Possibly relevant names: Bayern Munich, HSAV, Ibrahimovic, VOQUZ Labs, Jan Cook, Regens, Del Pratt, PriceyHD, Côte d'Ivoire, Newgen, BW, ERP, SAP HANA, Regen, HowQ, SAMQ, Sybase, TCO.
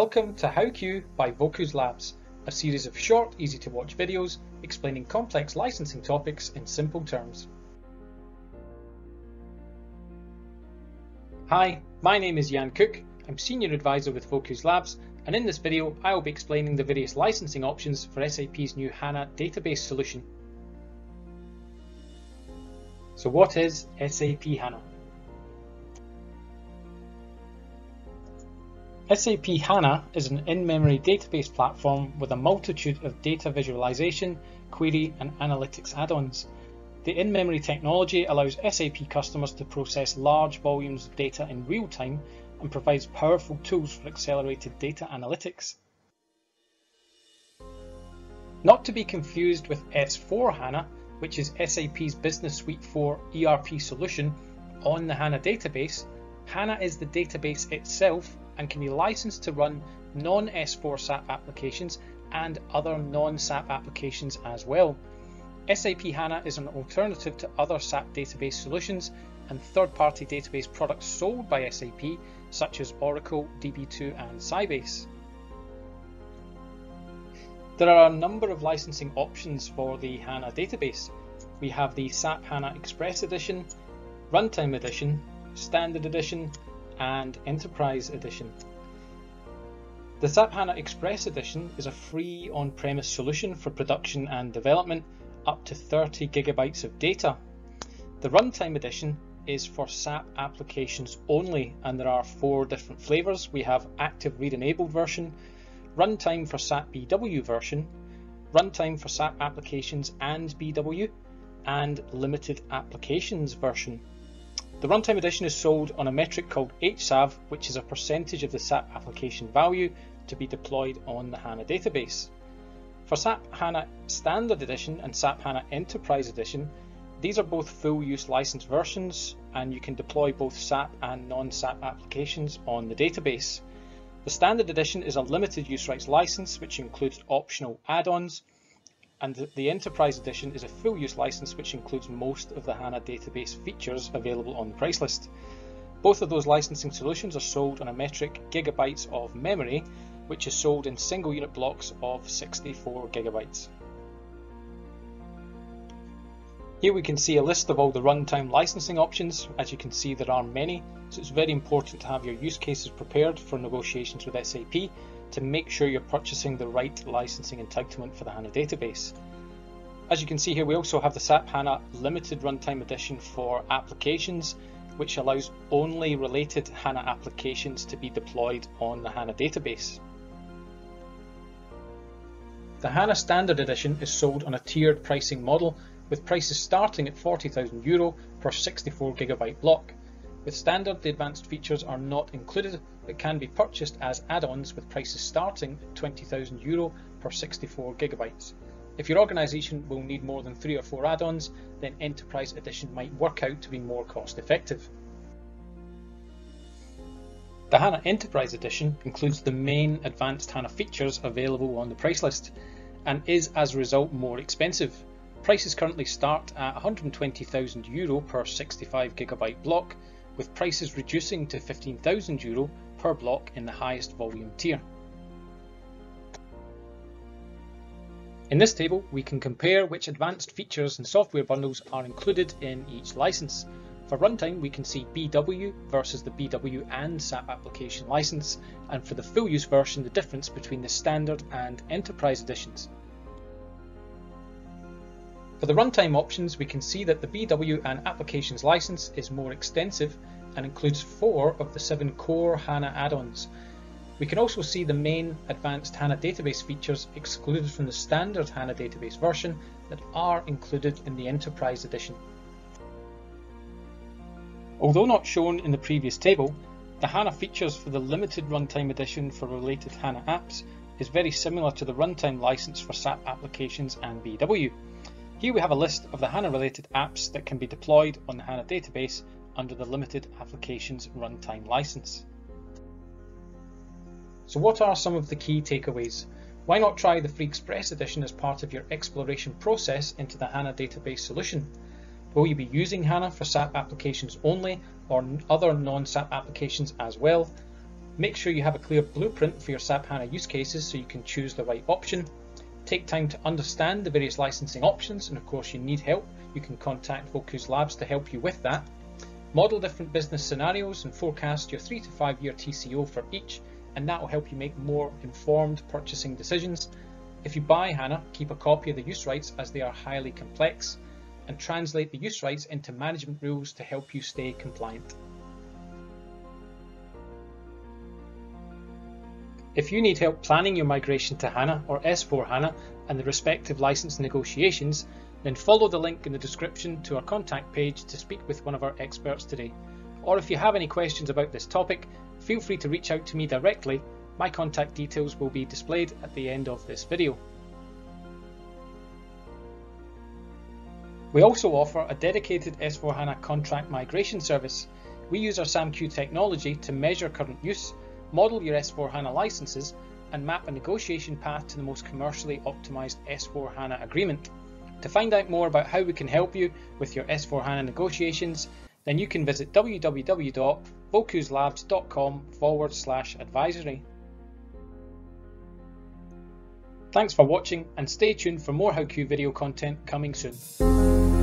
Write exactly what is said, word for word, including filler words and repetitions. Welcome to HowQ by VOQUZ Labs, a series of short, easy-to-watch videos explaining complex licensing topics in simple terms. Hi, my name is Jan Cook, I'm Senior Advisor with VOQUZ Labs, and in this video I will be explaining the various licensing options for S A P's new HANA database solution. So what is S A P HANA? S A P HANA is an in-memory database platform with a multitude of data visualization, query and analytics add-ons. The in-memory technology allows S A P customers to process large volumes of data in real time and provides powerful tools for accelerated data analytics. Not to be confused with S four HANA, which is S A P's Business Suite four E R P solution on the HANA database, HANA is the database itself and can be licensed to run non-S four SAP applications and other non-SAP applications as well. S A P HANA is an alternative to other SAP database solutions and third-party database products sold by S A P, such as Oracle, D B two and Sybase. There are a number of licensing options for the HANA database. We have the SAP HANA Express Edition, Runtime Edition, Standard Edition, and Enterprise Edition. The SAP HANA Express Edition is a free on-premise solution for production and development, up to thirty gigabytes of data. The Runtime Edition is for SAP applications only, and there are four different flavors. We have Active Read Enabled version, Runtime for SAP B W version, Runtime for SAP Applications and B W, and Limited Applications version. The Runtime Edition is sold on a metric called H S A V, which is a percentage of the SAP application value to be deployed on the HANA database. For SAP HANA Standard Edition and SAP HANA Enterprise Edition, these are both full use license versions, and you can deploy both SAP and non-SAP applications on the database. The Standard Edition is a limited use rights license, which includes optional add-ons, and the Enterprise Edition is a full use license which includes most of the HANA database features available on the price list. Both of those licensing solutions are sold on a metric gigabytes of memory, which is sold in single unit blocks of sixty-four gigabytes. Here we can see a list of all the runtime licensing options. As you can see, there are many, so it's very important to have your use cases prepared for negotiations with S A P to make sure you're purchasing the right licensing entitlement for the HANA database. As you can see here, we also have the SAP HANA Limited Runtime Edition for applications, which allows only related HANA applications to be deployed on the HANA database. The HANA Standard Edition is sold on a tiered pricing model, with prices starting at forty thousand euro per sixty-four gigabyte block. With Standard, the advanced features are not included, but can be purchased as add-ons with prices starting at twenty thousand euro per sixty-four gigabytes. If your organisation will need more than three or four add-ons, then Enterprise Edition might work out to be more cost-effective. The HANA Enterprise Edition includes the main advanced HANA features available on the price list, and is as a result more expensive. Prices currently start at one hundred twenty thousand euro per sixty-five gigabyte block, with prices reducing to fifteen thousand euro per block in the highest volume tier. In this table, we can compare which advanced features and software bundles are included in each license. For runtime, we can see B W versus the B W and SAP application license, and for the full use version, the difference between the Standard and Enterprise editions. For the runtime options, we can see that the B W and Applications license is more extensive and includes four of the seven core HANA add-ons. We can also see the main advanced HANA database features excluded from the Standard HANA database version that are included in the Enterprise Edition. Although not shown in the previous table, the HANA features for the Limited Runtime Edition for related HANA apps is very similar to the runtime license for SAP applications and B W. Here we have a list of the HANA-related apps that can be deployed on the HANA database under the Limited Applications Runtime license. So what are some of the key takeaways? Why not try the Free Express Edition as part of your exploration process into the HANA database solution? Will you be using HANA for SAP applications only or other non-SAP applications as well? Make sure you have a clear blueprint for your SAP HANA use cases so you can choose the right option. Take time to understand the various licensing options, and of course you need help, you can contact VOQUZ Labs to help you with that. Model different business scenarios and forecast your three to five year T C O for each, and that will help you make more informed purchasing decisions. If you buy HANA, keep a copy of the use rights as they are highly complex, and translate the use rights into management rules to help you stay compliant. If you need help planning your migration to HANA or S four HANA and the respective license negotiations, then follow the link in the description to our contact page to speak with one of our experts today. Or if you have any questions about this topic, feel free to reach out to me directly. My contact details will be displayed at the end of this video. We also offer a dedicated S four HANA contract migration service. We use our SAMQ technology to measure current use, model your S four HANA licenses, and map a negotiation path to the most commercially optimized S four HANA agreement. To find out more about how we can help you with your S four HANA negotiations, then you can visit w w w dot voquz labs dot com forward slash advisory. Thanks for watching, and stay tuned for more HowQ video content coming soon.